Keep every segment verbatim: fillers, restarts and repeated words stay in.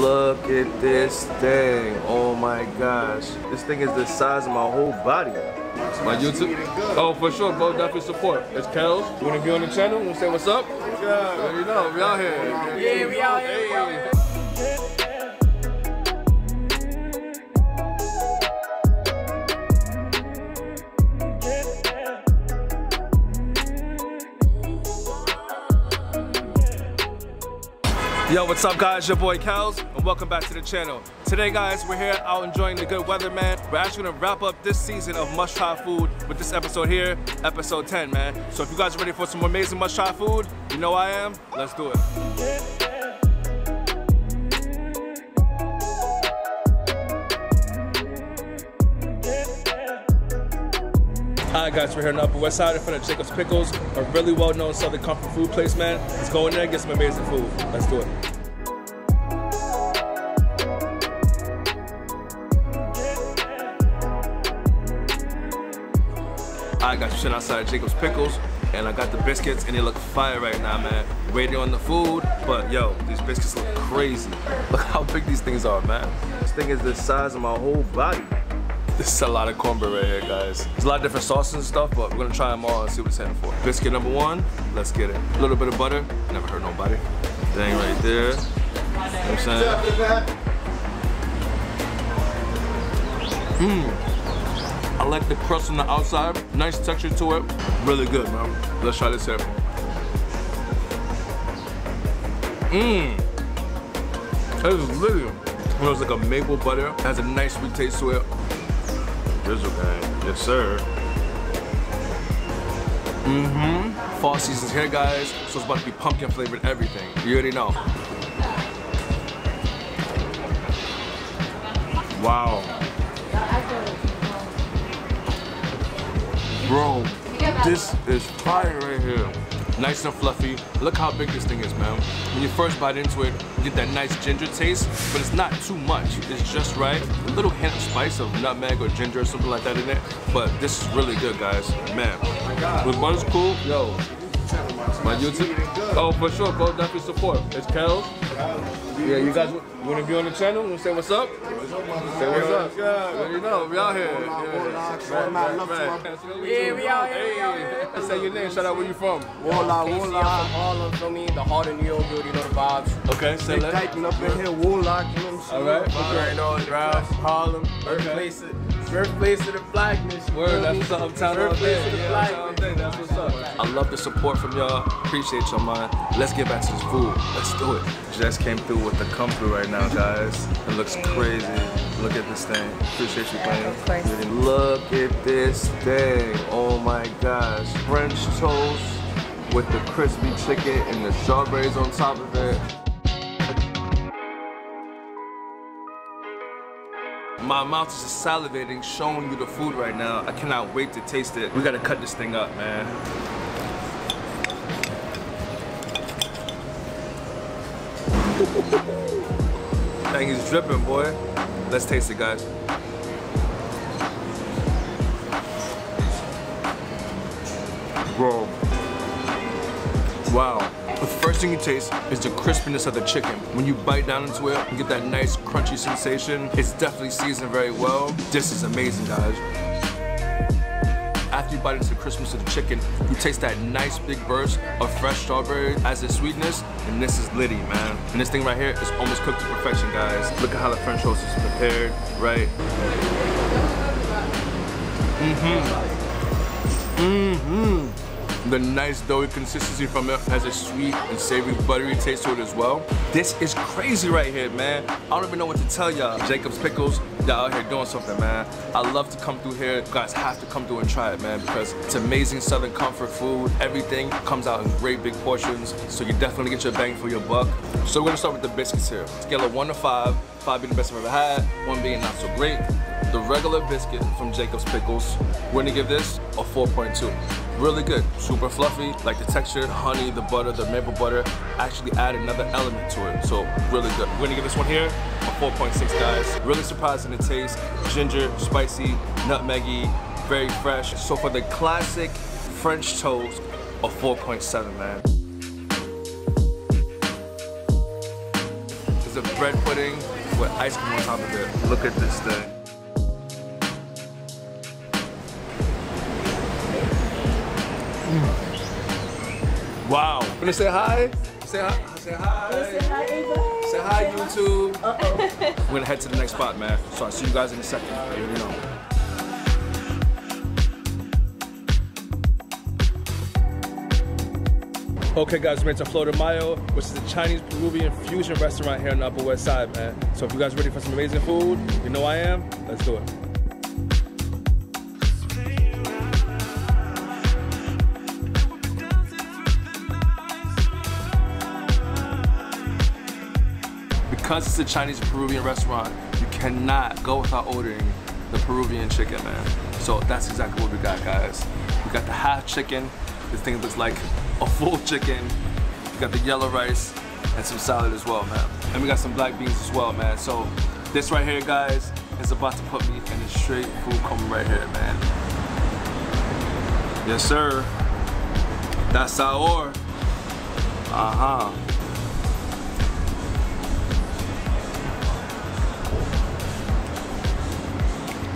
Look at this thing. Oh my gosh. This thing is the size of my whole body. It's my YouTube. Oh, for sure, bro. Definitely support. It's Kels. You want to be on the channel? You want to say what's up? Yeah. You know, we out here. Yeah, we out here. Hey. Yo, what's up guys, your boy Kels, and welcome back to the channel. Today guys, we're here out enjoying the good weather, man. We're actually gonna wrap up this season of must try food with this episode here, episode ten, man. So if you guys are ready for some amazing must try food, you know I am, let's do it. Alright guys, we're here on the Upper West Side in front of Jacob's Pickles, a really well-known Southern comfort food place, man. Let's go in there and get some amazing food. Let's do it. Alright guys, we're sitting outside Jacob's Pickles, and I got the biscuits, and they look fire right now, man. Waiting on the food, but yo, these biscuits look crazy. Look how big these things are, man. This thing is the size of my whole body. This is a lot of cornbread right here, guys. There's a lot of different sauces and stuff, but we're gonna try them all and see what it's heading for. Biscuit number one, let's get it. A little bit of butter, never hurt nobody. Thing right there, you know what I'm saying? Mmm, I like the crust on the outside. Nice texture to it, really good, man. Let's try this here. Mmm, this is really good. It smells like a maple butter, it has a nice sweet taste to it. Okay. Yes, sir. Mm-hmm. Fall season's here, guys, so it's about to be pumpkin flavored everything. You already know. Wow. Bro, this is fire right here. Nice and fluffy. Look how big this thing is, man. When you first bite into it, you get that nice ginger taste, but it's not too much. It's just right. A little hint of spice of nutmeg or ginger or something like that in it. But this is really good, guys. Man, with butter's cool, yo. My YouTube. Oh, for sure, bro. Definitely support. It's Kels. Yeah, you guys want to be on the channel? Want to say what's up? Say what's up. Yeah, you know, we out here. Yeah, we out here. Hey, say your name. Shout out where you from. Walla, Walla. Harlem, feel me? The heart of New York, you know the vibes. Okay, say that. They typing up in here, Walla, you know what I'm saying? All right. Okay. All right, Rouse, Harlem, birthplace it. Birthplace of the blackness. Word, that's what's up. Birthplace of the blackness. That's what's up. I love the support from y'all. Appreciate y'all, man. Let's get back to this food. Let's do it. Just came through with the comfort right now, guys. It looks crazy. Look at this thing. Appreciate you playing. Of course. Look at this thing. Oh my gosh. French toast with the crispy chicken and the strawberries on top of it. My mouth is just salivating, showing you the food right now. I cannot wait to taste it. We gotta cut this thing up, man. Dang, he's dripping, boy. Let's taste it, guys. Bro. Wow. The first thing you taste is the crispiness of the chicken. When you bite down into it, you get that nice crunchy sensation. It's definitely seasoned very well. This is amazing, guys. After you bite into the crispiness of the chicken, you taste that nice big burst of fresh strawberry as its sweetness, and this is litty, man. And this thing right here is almost cooked to perfection, guys. Look at how the French toast is prepared, right? Mm-hmm. Mm-hmm. The nice doughy consistency from it has a sweet and savory, buttery taste to it as well. This is crazy right here, man. I don't even know what to tell y'all. Jacob's Pickles, y'all out here doing something, man. I love to come through here. You guys have to come through and try it, man, because it's amazing Southern comfort food. Everything comes out in great big portions, so you definitely get your bang for your buck. So we're gonna start with the biscuits here. Scale of one to five, five being the best I've ever had, one being not so great. The regular biscuit from Jacob's Pickles, we're gonna give this a four point two. Really good, super fluffy, like the texture, the honey, the butter, the maple butter, actually add another element to it, so really good. We're gonna give this one here a four point six, guys. Really surprising the taste, ginger, spicy, nutmeggy, very fresh. So for the classic French toast, a four point seven, man. It's a bread pudding with ice cream on top of it. Look at this thing. Mm. Wow. Wanna say hi? Say hi. Say hi. Say hi, Ava. Say hi, YouTube. Uh-oh. We're gonna head to the next spot, man. So I'll see you guys in a second. You know. Okay guys, we're at Flor De Mayo, which is a Chinese-Peruvian fusion restaurant here on the Upper West Side, man. So if you guys are ready for some amazing food, you know I am, let's do it. Because it's a Chinese-Peruvian restaurant, you cannot go without ordering the Peruvian chicken, man. So that's exactly what we got, guys. We got the half chicken. This thing looks like a full chicken. We got the yellow rice and some salad as well, man. And we got some black beans as well, man. So this right here, guys, is about to put me in a straight food coma right here, man. Yes, sir. That's sour. Uh-huh.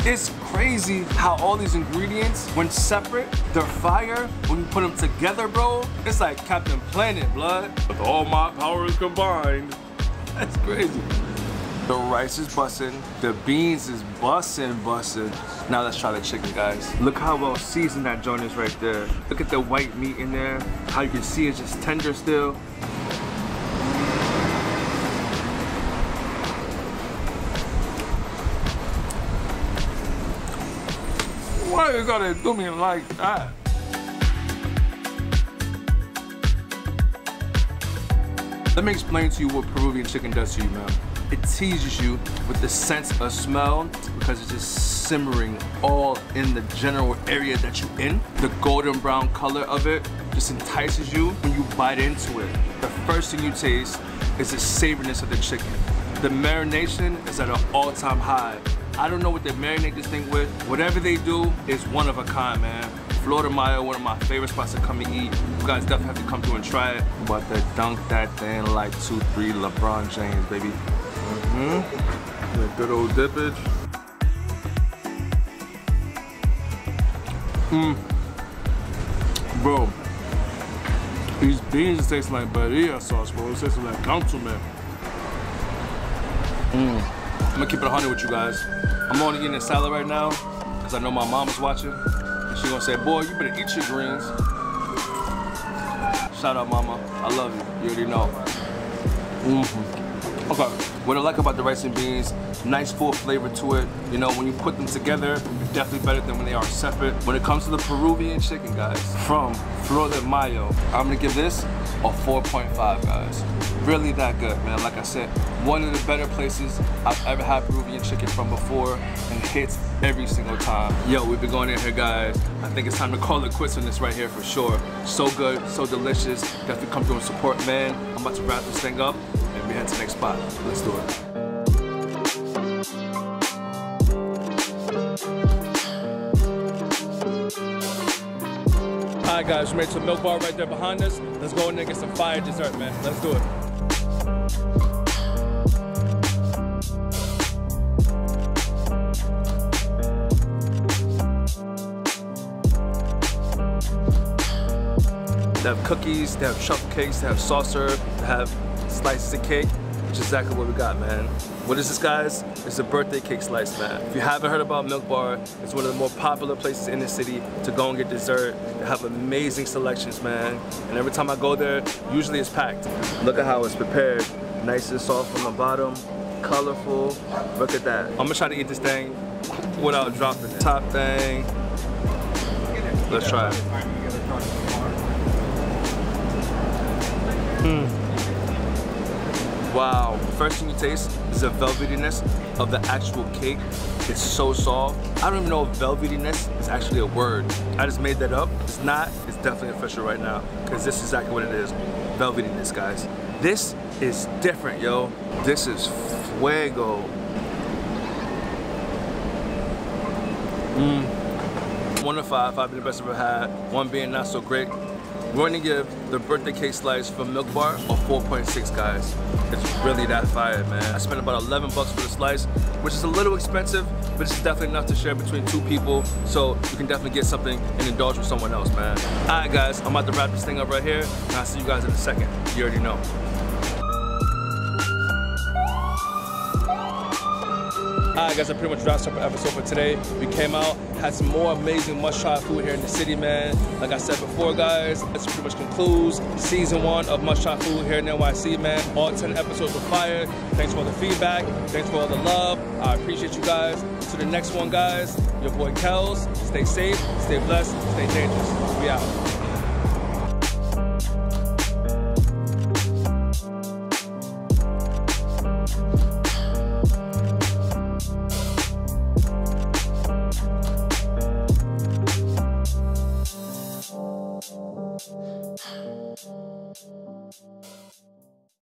It's crazy how all these ingredients, when separate, they're fire. When you put them together, bro, it's like Captain Planet, blood. With all my powers combined. That's crazy. The rice is bussin', the beans is bussin', bussin'. Now let's try the chicken, guys. Look how well seasoned that joint is right there. Look at the white meat in there. How you can see it's just tender still. Why you gotta do me like that? Let me explain to you what Peruvian chicken does to you, man. It teases you with the sense of smell because it's just simmering all in the general area that you're in. The golden brown color of it just entices you when you bite into it. The first thing you taste is the savoriness of the chicken. The marination is at an all-time high. I don't know what they marinate this thing with. Whatever they do, it's one of a kind, man. Flor De Mayo, one of my favorite spots to come and eat. You guys definitely have to come through and try it. I'm about to dunk that thing like two, three LeBron James, baby. Mm-hmm. That good old dippage. Mmm. Bro, these beans taste like birria sauce, bro. It tastes like councilman. Mmm. I'm gonna keep it one hundred with you guys. I'm only eating a salad right now because I know my mom's watching. And she's gonna say, boy, you better eat your greens. Shout out, mama. I love you. You already know. Mm-hmm. Okay. What I like about the rice and beans, nice full flavor to it. You know, when you put them together, it's definitely better than when they are separate. When it comes to the Peruvian chicken, guys, from Flor De Mayo, I'm gonna give this a four point five, guys. Really that good, man. Like I said, one of the better places I've ever had Peruvian chicken from before, and hits every single time. Yo, we've been going in here, guys. I think it's time to call it quits on this right here for sure. So good, so delicious. Definitely come through and support, man. I'm about to wrap this thing up, and we head to the next spot. Let's do it. All right, guys, we made some Milk Bar right there behind us. Let's go in there and get some fire dessert, man. Let's do it. They have cookies, they have truffle cakes, they have saucer, they have slices of cake, which is exactly what we got, man. What is this, guys? It's a birthday cake slice, man. If you haven't heard about Milk Bar, it's one of the more popular places in the city to go and get dessert. They have amazing selections, man. And every time I go there, usually it's packed. Look at how it's prepared. Nice and soft on the bottom, colorful. Look at that. I'm gonna try to eat this thing without dropping it. Top thing. Let's try it. Mm. Wow, first thing you taste is the velvetiness of the actual cake. It's so soft. I don't even know if velvetiness is actually a word. I just made that up. It's not, it's definitely official right now because this is exactly what it is, velvetiness, guys. This is different, yo. This is fuego. Mmm. One to five, five being the best I've ever had, one being not so great. We're going to give the birthday cake slice from Milk Bar a four point six, guys. It's really that fire, man. I spent about eleven bucks for the slice, which is a little expensive, but it's definitely enough to share between two people, so you can definitely get something and indulge with someone else, man. All right, guys, I'm about to wrap this thing up right here, and I'll see you guys in a second. You already know. Alright guys, I pretty much wrapped up our episode for today. We came out, had some more amazing must-try food here in the city, man. Like I said before, guys, this pretty much concludes season one of must-try food here in N Y C, man. All ten episodes were fire. Thanks for all the feedback. Thanks for all the love. I appreciate you guys. To the next one, guys. Your boy Kels. Stay safe, stay blessed, stay dangerous. We out.